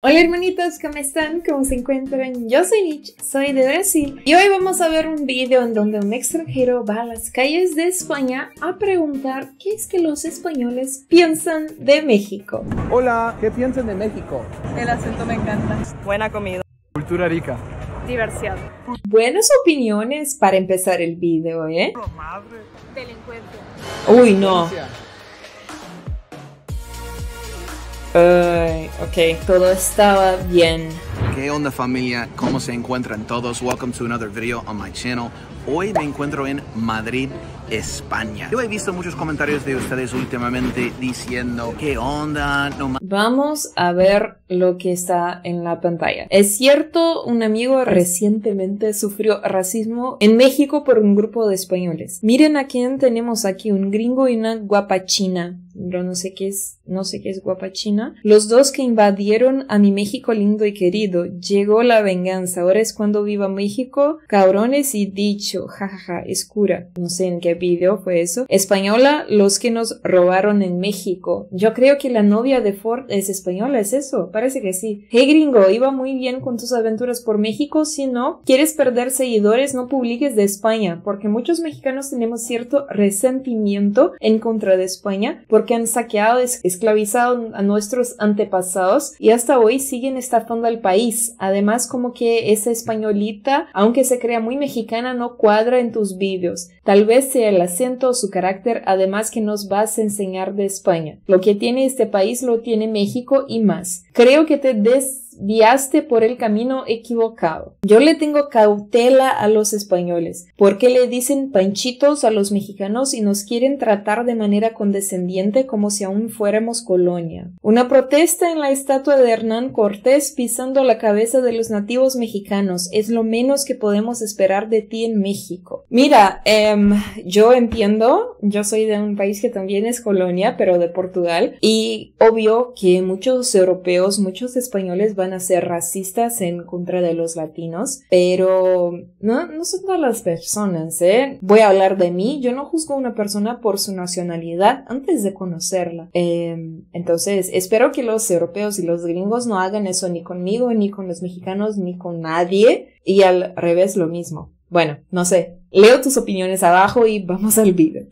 Hola hermanitos, ¿cómo están? ¿Cómo se encuentran? Yo soy Nich, soy de Brasil y hoy vamos a ver un video en donde un extranjero va a las calles de España a preguntar qué es que los españoles piensan de México. Hola, ¿qué piensan de México? El acento me encanta. Buena comida. Cultura rica. Diversión. Buenas opiniones para empezar el video, ¿eh? Madre. Delincuente. Uy, no. Ok, todo estaba bien. ¿Qué onda familia? ¿Cómo se encuentran todos? Welcome to another video on my channel. Hoy me encuentro en Madrid, España. Yo he visto muchos comentarios de ustedes últimamente diciendo ¿qué onda? No más. Vamos a ver lo que está en la pantalla. Es cierto, un amigo recientemente sufrió racismo en México por un grupo de españoles. Miren a quién tenemos aquí, un gringo y una guapachina. Yo no sé qué es guapachina. Los dos que invadieron a mi México lindo y querido. Llegó la venganza. Ahora es cuando viva México. Cabrones y dicho. Jajaja, es cura. No sé en qué video fue eso. Española, los que nos robaron en México. Yo creo que la novia de Ford es española, ¿es eso? Parece que sí. Hey gringo, iba muy bien con tus aventuras por México. Si no, quieres perder seguidores, no publiques de España. Porque muchos mexicanos tenemos cierto resentimiento en contra de España. Porque han saqueado, esclavizado a nuestros antepasados y hasta hoy siguen estafando al país. Además, como que esa españolita, aunque se crea muy mexicana, no cuadra en tus vídeos. Tal vez sea el acento o su carácter, además que nos vas a enseñar de España. Lo que tiene este país lo tiene México y más. Creo que te desviaste por el camino equivocado. Yo le tengo cautela a los españoles, porque le dicen panchitos a los mexicanos y nos quieren tratar de manera condescendiente como si aún fuéramos colonia. Una protesta en la estatua de Hernán Cortés pisando la cabeza de los nativos mexicanos es lo menos que podemos esperar de ti en México. Mira, yo entiendo, yo soy de un país que también es colonia, pero de Portugal, y obvio que muchos europeos, muchos españoles van a ser racistas en contra de los latinos, pero no son todas las personas, ¿eh? Voy a hablar de mí, yo no juzgo a una persona por su nacionalidad antes de conocerla. Entonces, espero que los europeos y los gringos no hagan eso ni conmigo, ni con los mexicanos, ni con nadie, y al revés lo mismo. Bueno, no sé, leo tus opiniones abajo y vamos al video.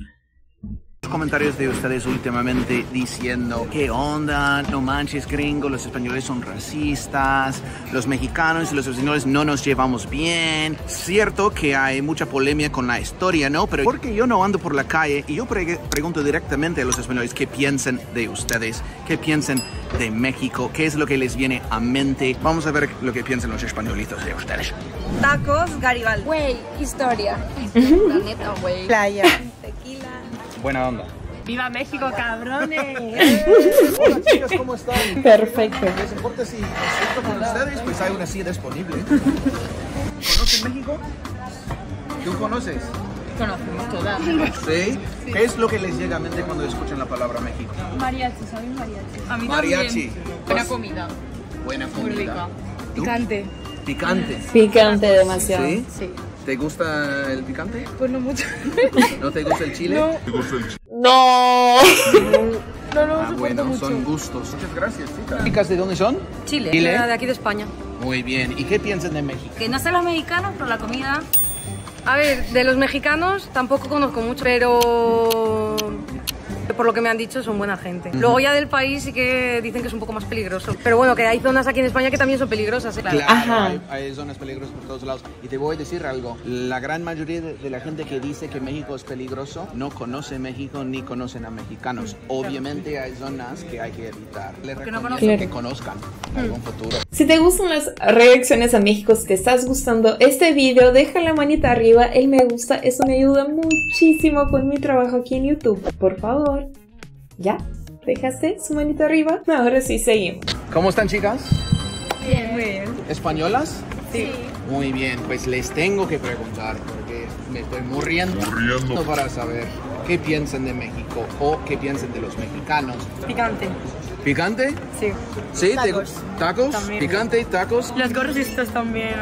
Comentarios de ustedes últimamente diciendo ¿qué onda? No manches gringo, los españoles son racistas, los mexicanos y los españoles no nos llevamos bien. Cierto que hay mucha polémica con la historia, ¿no? Pero porque yo no ando por la calle y yo pregunto directamente a los españoles qué piensan de ustedes, qué piensan de México, qué es lo que les viene a mente. Vamos a ver lo que piensan los españolitos de ustedes. Tacos, Garibaldi. Güey, historia. Planeta, güey. Playa. Buena onda. ¡Viva México, cabrones! Hola chicas, ¿cómo están? Perfecto. ¿Les importa si siento con ustedes? Pues hay una silla disponible. ¿Conocen México? ¿Tú conoces? Conocemos todas. ¿Sí? Sí. ¿Qué es lo que les llega a mente cuando escuchan la palabra México? Mariachi, ¿saben mariachi? A mí mariachi. También. Buena comida. Buena comida. Picante. ¿Picante? Picante demasiado. ¿Sí? Sí. ¿Te gusta el picante? Pues no mucho. ¿No te gusta el chile? No. ¿Te gusta el chile? No. No bueno, mucho. Son gustos. Muchas gracias, chicas. ¿Chicas de dónde son? Chile. Chile. De aquí de España. Muy bien. ¿Y qué piensan de México? Que no sé los mexicanos, pero la comida... A ver, de los mexicanos tampoco conozco mucho, pero... por lo que me han dicho son buena gente. Luego ya del país sí que dicen que es un poco más peligroso, pero bueno, que hay zonas aquí en España que también son peligrosas, ¿eh? Claro, hay zonas peligrosas por todos lados. Y te voy a decir algo, la gran mayoría de la gente que dice que México es peligroso no conoce México ni conocen a mexicanos. Obviamente claro. Hay zonas que hay que evitar. Les recomiendo que conozcan algún futuro. Si te gustan las reacciones a México, si te estás gustando este video, deja la manita arriba, el me gusta, eso me ayuda muchísimo con mi trabajo aquí en YouTube. Por favor. ¿Ya? ¿Dejaste su manito arriba? Ahora sí, seguimos. ¿Cómo están, chicas? Bien, muy bien. ¿Españolas? Sí. Muy bien, pues les tengo que preguntar, porque me estoy muriendo para saber qué piensan de México o qué piensan de los mexicanos. Picante. ¿Picante? Sí. ¿Sí? ¿Tacos? ¿Tacos? También. ¿Picante? ¿Tacos? Los gorritos también.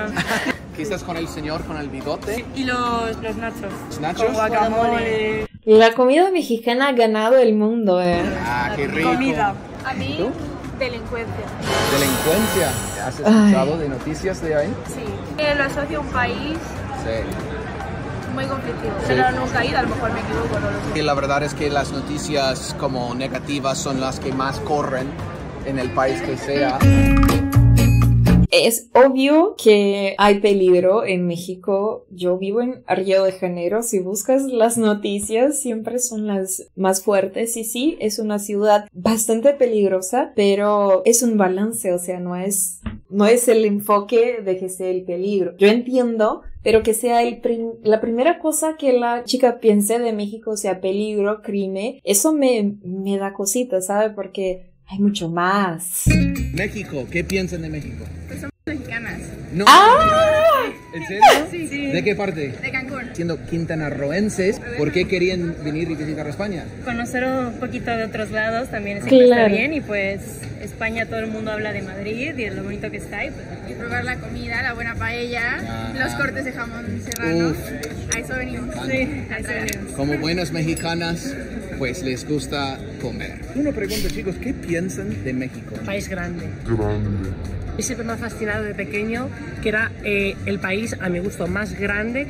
Quizás con el señor, con el bigote. Sí. Y los nachos. ¿Los nachos? Con guacamole. La comida mexicana ha ganado el mundo, ¿eh? ¡Ah, qué rico! Comida. A mí, Delincuencia. ¿Delincuencia? ¿Has escuchado de noticias de ahí? Sí. Lo asocio a un país... Sí. Muy conflictivo. Sí. Pero nunca he ido, a lo mejor me equivoco, no lo sé. Y la verdad es que las noticias como negativas son las que más corren en el país que sea. Es obvio que hay peligro en México. Yo vivo en Río de Janeiro. Si buscas las noticias, siempre son las más fuertes. Y sí, es una ciudad bastante peligrosa, pero es un balance. O sea, no es el enfoque de que sea el peligro. Yo entiendo, pero que sea la primera cosa que la chica piense de México sea peligro, crimen. Eso me da cosita, ¿sabe? Porque... hay mucho más. México, ¿qué piensan de México? Pues somos mexicanas. No. ¡Ah! ¿En serio? Sí, sí. ¿De qué parte? De Cancún. Siendo quintanarroenses, ¿por qué querían venir y visitar España? Conocer un poquito de otros lados también siempre está bien. Y pues España, todo el mundo habla de Madrid y de lo bonito que está. Y pues probar la comida, la buena paella, los cortes de jamón serrano. A eso venimos. Sí, a eso venimos. Como buenas mexicanas, pues les gusta comer. Una pregunta, chicos, ¿qué piensan de México? País grande. Grande. Y siempre me ha fascinado de pequeño que era el país, a mi gusto, más grande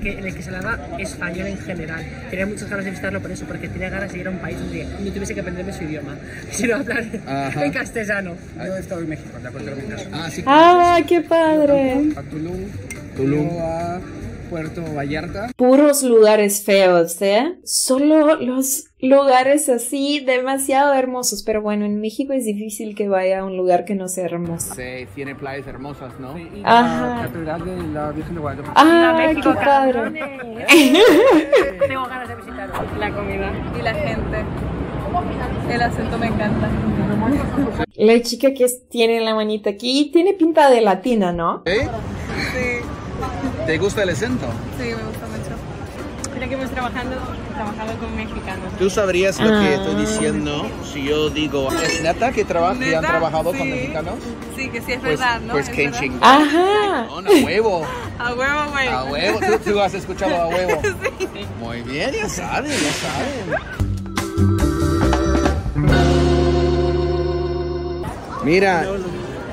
en el que se hablaba español en general. Tenía muchas ganas de visitarlo por eso, porque tenía ganas de ir a un país donde no tuviese que aprenderme su idioma, sino hablar en castellano. Yo he estado en México, en la cultura mexicana. Ah, sí. ¡Ah, qué padre! A Tulum. Puerto Vallarta. Puros lugares feos, ¿eh? Solo los lugares así demasiado hermosos. Pero bueno, en México es difícil que vaya a un lugar que no sea hermoso. Sí, tiene playas hermosas, ¿no? Sí, la Catedral de la Virgen de Guadalupe. ¡Ah, México, qué padre! Tengo ganas de visitarlo. La comida y la gente. El acento me encanta. La chica que tiene la manita aquí tiene pinta de latina, ¿no? ¿Eh? Sí. ¿Te gusta el acento? Sí, me gusta mucho. Creo que hemos trabajado con mexicanos. ¿Tú sabrías lo que estoy diciendo si yo digo, es neta que ¿neta? ¿Y han trabajado con mexicanos? Sí, que sí, es verdad, ¿no? Pues qué chingón. ¡Ajá! ¡A huevo! ¡A huevo, güey! ¡A huevo! ¿Tú has escuchado a huevo? Sí. Muy bien, ya saben, Mira,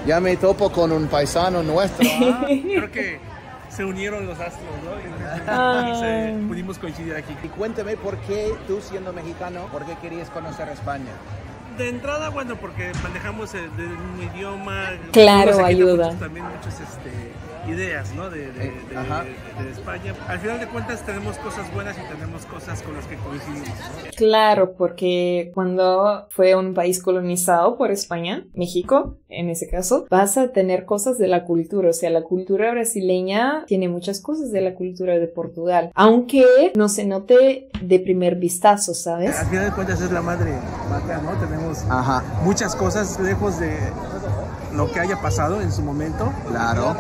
ya me topo con un paisano nuestro. Creo que... se unieron los astros, ¿no? Y pudimos coincidir aquí. Y cuéntame, ¿por qué tú, siendo mexicano, por qué querías conocer España? De entrada, bueno, porque manejamos un idioma... Claro, ayuda. También muchas ideas, ¿no? De España. Al final de cuentas, tenemos cosas buenas y tenemos cosas con las que coincidimos, ¿no? Claro, porque cuando fue un país colonizado por España, México, en ese caso, vas a tener cosas de la cultura. O sea, la cultura brasileña tiene muchas cosas de la cultura de Portugal, aunque no se note de primer vistazo, ¿sabes? Al final de cuentas, es la madre patria, ¿no? Tenemos muchas cosas lejos de lo que haya pasado en su momento. Claro.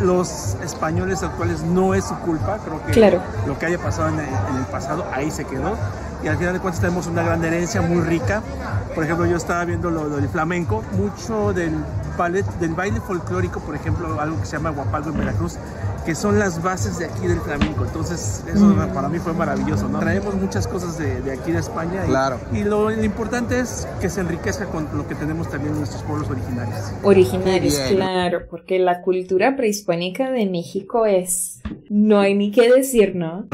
Los españoles actuales no es su culpa, creo que lo que haya pasado en el pasado, ahí se quedó. Y al final de cuentas tenemos una gran herencia muy rica. Por ejemplo, yo estaba viendo lo del flamenco, mucho del baile folclórico, por ejemplo, algo que se llama guapalgo en Veracruz, que son las bases de aquí del flamenco. Entonces, eso para mí fue maravilloso, ¿no? Traemos muchas cosas de aquí de España. Y lo importante es que se enriquezca con lo que tenemos también en nuestros pueblos originarios. Originarios, claro, porque la cultura prehispánica de México es... no hay ni qué decir, ¿no?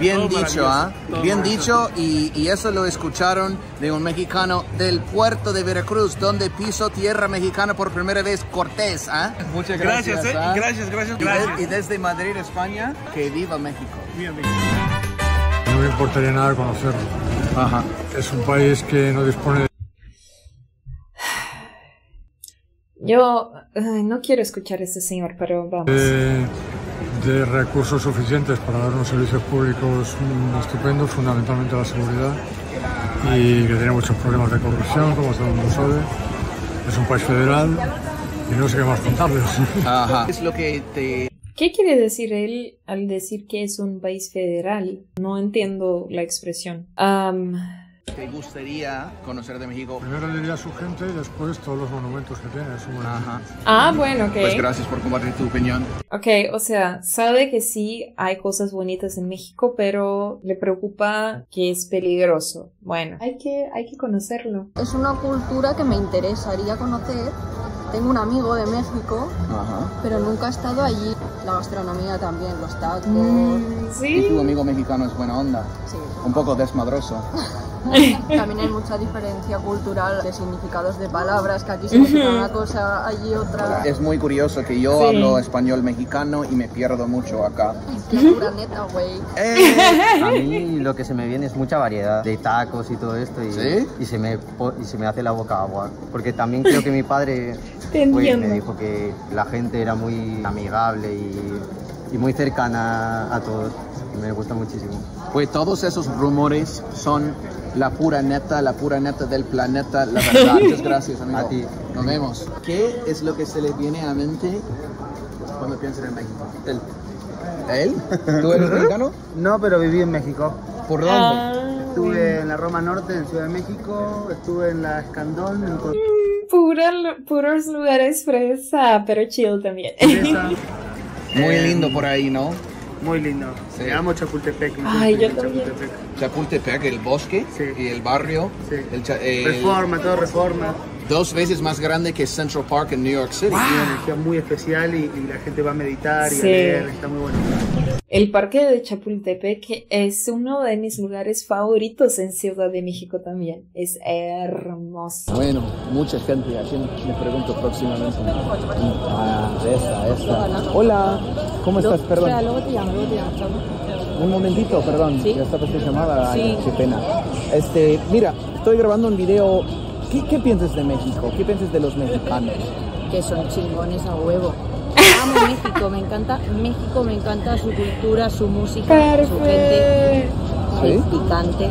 Bien dicho, ¿ah? Bien dicho, y eso lo escucharon de un mexicano del puerto de Veracruz, donde pisó tierra mexicana por primera vez Cortés, ¿ah? Muchas gracias, gracias. Y desde Madrid, España, que viva México. Viva México. No me importaría nada conocerlo. Ajá. Es un país que no dispone de... Yo no quiero escuchar a este señor, pero vamos. De recursos suficientes para dar unos servicios públicos estupendos, fundamentalmente la seguridad, y que tiene muchos problemas de corrupción, como todo el mundo sabe. Es un país federal y no sé qué más contarles. Ajá. Es lo que te... ¿Qué quiere decir él al decir que es un país federal? No entiendo la expresión. ¿Te gustaría conocer de México? Primero le diría a su gente y después todos los monumentos que tiene. Ajá. Ah, bueno, ok. Pues gracias por compartir tu opinión. Ok, o sea, sabe que sí hay cosas bonitas en México, pero le preocupa que es peligroso. Bueno, hay que conocerlo. Es una cultura que me interesaría conocer. Tengo un amigo de México, ajá, pero nunca ha estado allí. La gastronomía también, los tacos... ¿Sí? ¿Y tu amigo mexicano es buena onda? Sí. Un poco desmadroso. También hay mucha diferencia cultural de significados de palabras, que aquí significa una cosa, allí otra. Es muy curioso que yo hablo español mexicano y me pierdo mucho acá. Es la pura neta, güey. A mí lo que se me viene es mucha variedad de tacos y todo esto y, ¿sí? y se me hace la boca agua. Porque también creo que mi padre me dijo que la gente era muy amigable y muy cercana a todos. Me gusta muchísimo. Pues todos esos rumores son la pura neta del planeta, la verdad. Muchas gracias, amigo. A ti. Nos vemos. ¿Qué es lo que se le viene a mente cuando piensan en México? Él. ¿Él? ¿Tú eres mexicano? No, pero viví en México. ¿Por dónde? Estuve en la Roma Norte, en Ciudad de México. Estuve en la Escandón. Puros lugares fresa, pero chill también. Muy lindo por ahí, ¿no? Muy lindo. Sí. Me amo Chapultepec. Ay, yo también. Chapultepec, el bosque, sí, y el barrio. Sí. Reforma, todo Reforma. 2 veces más grande que Central Park en New York City. Wow. Una energía muy especial y la gente va a meditar, sí, y a leer. Está muy bueno. El parque de Chapultepec es uno de mis lugares favoritos en Ciudad de México también. Es hermoso. Bueno, mucha gente. Me pregunto próximamente. Ah, esta. Hola, ¿cómo estás? Perdón. Luego te llamo, Un momentito, perdón. ¿Sí? Ya está pasando llamada. Sí. Ay, qué pena. Mira, estoy grabando un video. ¿Qué piensas de México? ¿Qué piensas de los mexicanos? Que son chingones a huevo. Amo México, me encanta México, me encanta su cultura, su música, su gente. ¿Sí? Picante.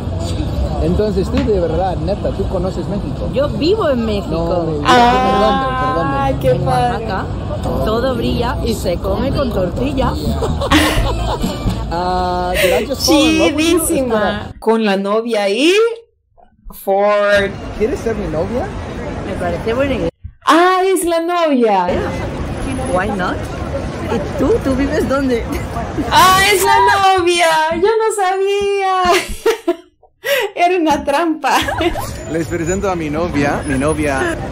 Entonces tú de verdad, neta, tú conoces México. Yo vivo en México. No, ah, ¿dónde? ¿Qué padre? Acá todo brilla y se come con tortilla. Chidísima. Con la novia ahí. Ford. ¿Quieres ser mi novia? Me parece buena idea. Ah, es la novia. Why not? ¿Y tú? ¿Tú vives dónde? ¡Ah, es la novia! ¡Yo no sabía! Era una trampa. Les presento a mi novia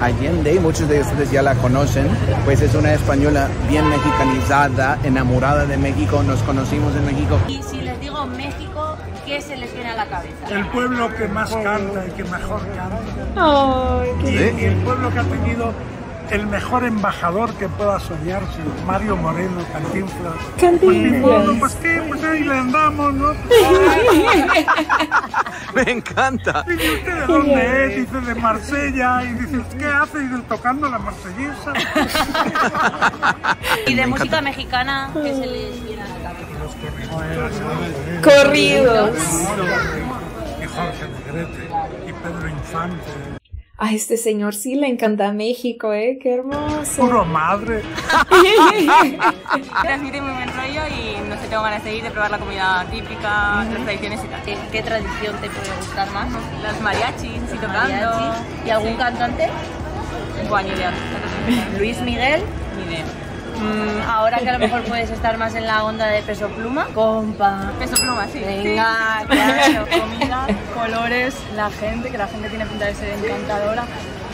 Allende, muchos de ustedes ya la conocen, pues es una española bien mexicanizada, enamorada de México, nos conocimos en México. Y si les digo México, ¿qué se les viene a la cabeza? El pueblo que más canta y que mejor canta. Oh, qué... Y el pueblo que ha tenido el mejor embajador que pueda soñarse, Mario Moreno, Cantinflas. Cantinflas. Pues qué, pues ahí le andamos, ¿no? Me encanta. Y dice, ¿usted de dónde es? Dice, de Marsella. Y dice, ¿qué hace? Y dice, tocando la marsellesa. Y de música mexicana, ¿qué se les viene a la cabeza? Los corridos. Y Jorge Negrete. Y Pedro Infante. A este señor sí le encanta México, ¿eh? ¡Qué hermoso! ¡Puro madre! Transmite muy buen rollo y no sé, tengo ganas de ir, de probar la comida típica, las tradiciones y tal. ¿Qué tradición te puede gustar más? Los mariachis, si tocando. ¿Y algún cantante? Bueno, idea. Luis Miguel. Ahora que a lo mejor puedes estar más en la onda de Peso Pluma. Compa. Peso Pluma, sí. Venga, sí, claro. Comida, colores, la gente tiene pinta de ser encantadora.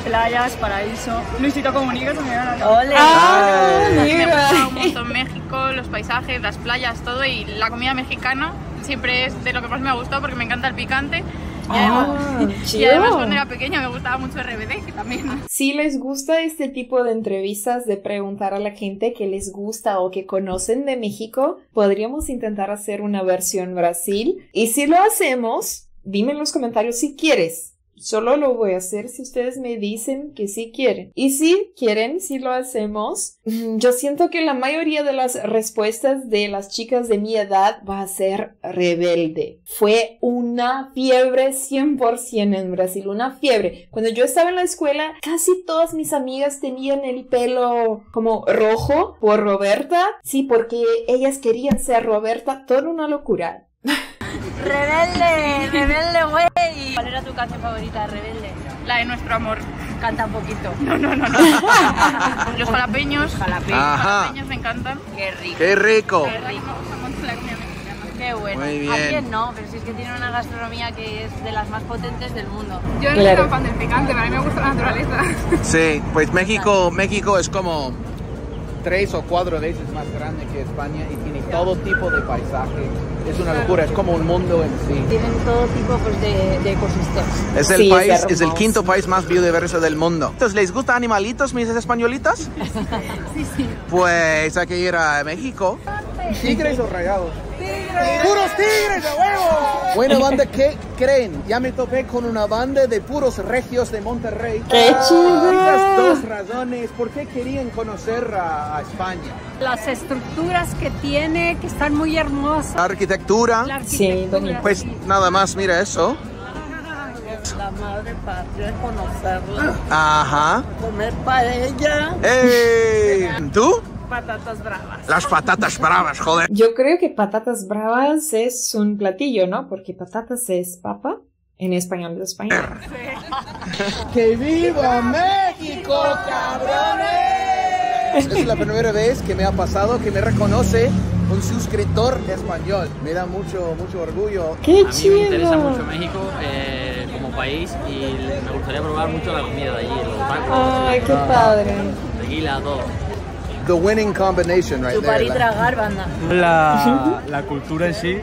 Playas, paraíso. Luisito Comunica también. ¡Ole! Ah, me ha gustado un montón México, los paisajes, las playas, todo. Y la comida mexicana siempre es de lo que más me ha gustado porque me encanta el picante. Y además cuando era pequeña me gustaba mucho RBD, que también. Si les gusta este tipo de entrevistas, de preguntar a la gente que les gusta o que conocen de México, podríamos intentar hacer una versión Brasil. Y si lo hacemos, dime en los comentarios si quieres. Solo lo voy a hacer si ustedes me dicen que sí quieren. Y si quieren, si lo hacemos, yo siento que la mayoría de las respuestas de las chicas de mi edad va a ser Rebelde. Fue una fiebre 100% en Brasil, una fiebre. Cuando yo estaba en la escuela, casi todas mis amigas tenían el pelo como rojo por Roberta. Sí, porque ellas querían ser Roberta. Toda una locura. ¡Rebelde! ¡Rebelde, güey! Y ¿cuál era tu canción favorita de Rebelde? La de Nuestro Amor. Canta un poquito. No. Los jalapeños. Jalapeños me encantan. Qué rico. Qué rico. Qué bueno. Muy bien. ¿A quién no? Pero si es que tiene una gastronomía que es de las más potentes del mundo. Yo no soy tan fan del picante, pero a mí me gusta la naturaleza. Sí, pues México es como 3 o 4 veces más grande que España y tiene todo tipo de paisaje. Es una locura, es como un mundo en sí. Tienen todo tipo pues, de ecosistemas. Es el país, es el quinto país más biodiverso del mundo. Entonces, ¿les gustan animalitos, mis españolitas? Sí. Pues hay que ir a México. ¿Tigres o rayados? ¡Tigres! ¡Puros tigres, a huevo! Bueno, banda, ¿qué creen? Ya me topé con una banda de puros regios de Monterrey. ¡Qué chido! Esas dos razones, ¿por qué querían conocer a España? Las estructuras que tiene, que están muy hermosas. La arquitectura. Sí. Pues nada más, mira eso. La madre patria, conocerla. Ajá. Comer paella. ¡Ey! ¿Tú? Patatas bravas. Las patatas bravas, joder. Yo creo que patatas bravas es un platillo, ¿no? Porque patatas es papa en español de España. ¡Que viva México, cabrones! Es la primera vez que me ha pasado que me reconoce un suscriptor español. Me da mucho orgullo. ¡Qué chido! A mí me interesa mucho México como país y me gustaría probar mucho la comida de allí. Los tacos. ¡Ay, qué padre! Tequila, todo. The winning combination right there. La cultura en sí,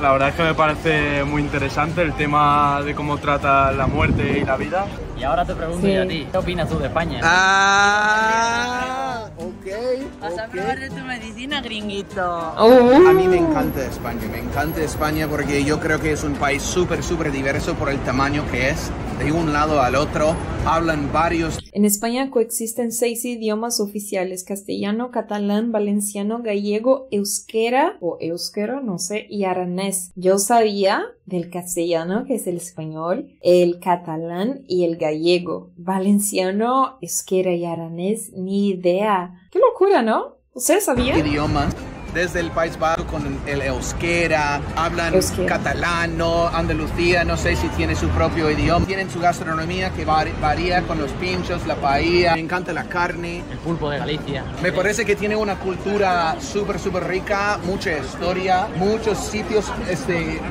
la verdad es que me parece muy interesante el tema de cómo trata la muerte y la vida. Y ahora te pregunto yo a ti, ¿qué opinas tú de España? Vas a probar de tu medicina, gringuito. A mí me encanta España, porque yo creo que es un país súper diverso por el tamaño que es. De un lado al otro, hablan varios. En España coexisten 6 idiomas oficiales: castellano, catalán, valenciano, gallego, euskera o euskero, no sé, y aranés. Yo sabía del castellano, que es el español, el catalán y el gallego. Valenciano, euskera y aranés, ni idea. Qué locura, ¿no? ¿Ustedes sabían? Idiomas. Desde el País Vasco con el euskera, hablan catalano, Andalucía, no sé si tiene su propio idioma. Tienen su gastronomía que varía con los pinchos, la paella, me encanta la carne. El pulpo de Galicia. Me parece que tiene una cultura súper rica, mucha historia, muchos sitios,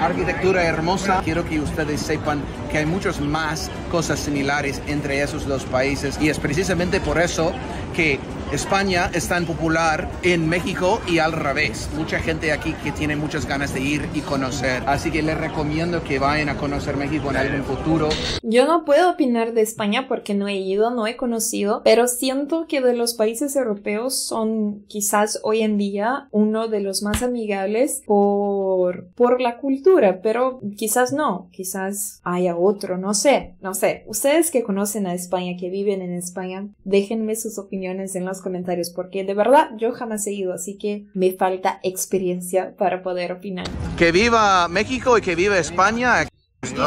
arquitectura hermosa. Quiero que ustedes sepan que hay muchas más cosas similares entre esos dos países y es precisamente por eso que España es tan popular en México y al revés. Mucha gente aquí que tiene muchas ganas de ir y conocer. Así que les recomiendo que vayan a conocer México en algún futuro. Yo no puedo opinar de España porque no he ido, no he conocido, pero siento que de los países europeos son quizás hoy en día uno de los más amigables por la cultura, pero quizás no, quizás haya otro, no sé. Ustedes que conocen a España, que viven en España, déjenme sus opiniones en los comentarios porque de verdad yo jamás he ido, así que me falta experiencia para poder opinar. ¡Que viva México y que viva España!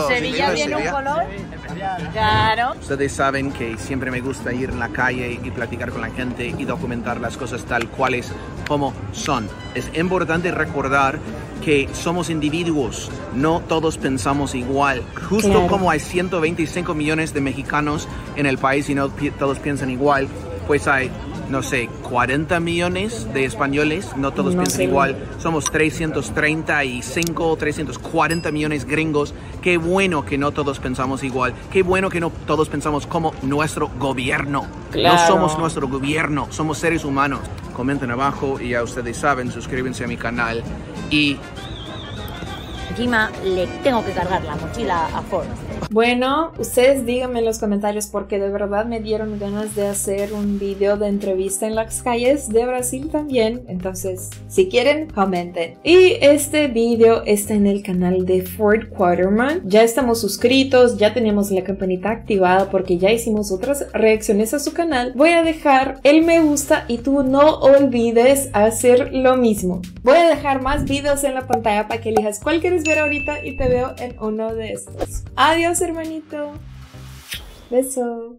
Sevilla viene un color especial. Claro. Ustedes saben que siempre me gusta ir en la calle y platicar con la gente y documentar las cosas tal cuales como son. Es importante recordar que somos individuos, no todos pensamos igual. Justo como hay 125 millones de mexicanos en el país y no todos piensan igual, pues hay, no sé, 40 millones de españoles, no todos piensan igual. Somos 335, 340 millones gringos. Qué bueno que no todos pensamos igual. Qué bueno que no todos pensamos como nuestro gobierno. Claro. No somos nuestro gobierno, somos seres humanos. Comenten abajo y ya ustedes saben, suscríbanse a mi canal. Y encima le tengo que cargar la mochila a Ford. Bueno, ustedes díganme en los comentarios porque de verdad me dieron ganas de hacer un video de entrevista en las calles de Brasil también. Entonces, si quieren, comenten. Y este video está en el canal de Ford Quarterman. Ya estamos suscritos, ya tenemos la campanita activada porque ya hicimos otras reacciones a su canal. Voy a dejar el me gusta y tú no olvides hacer lo mismo. Voy a dejar más videos en la pantalla para que elijas cuál quieres ver ahorita y te veo en uno de estos. Adiós, hermanito. Beso.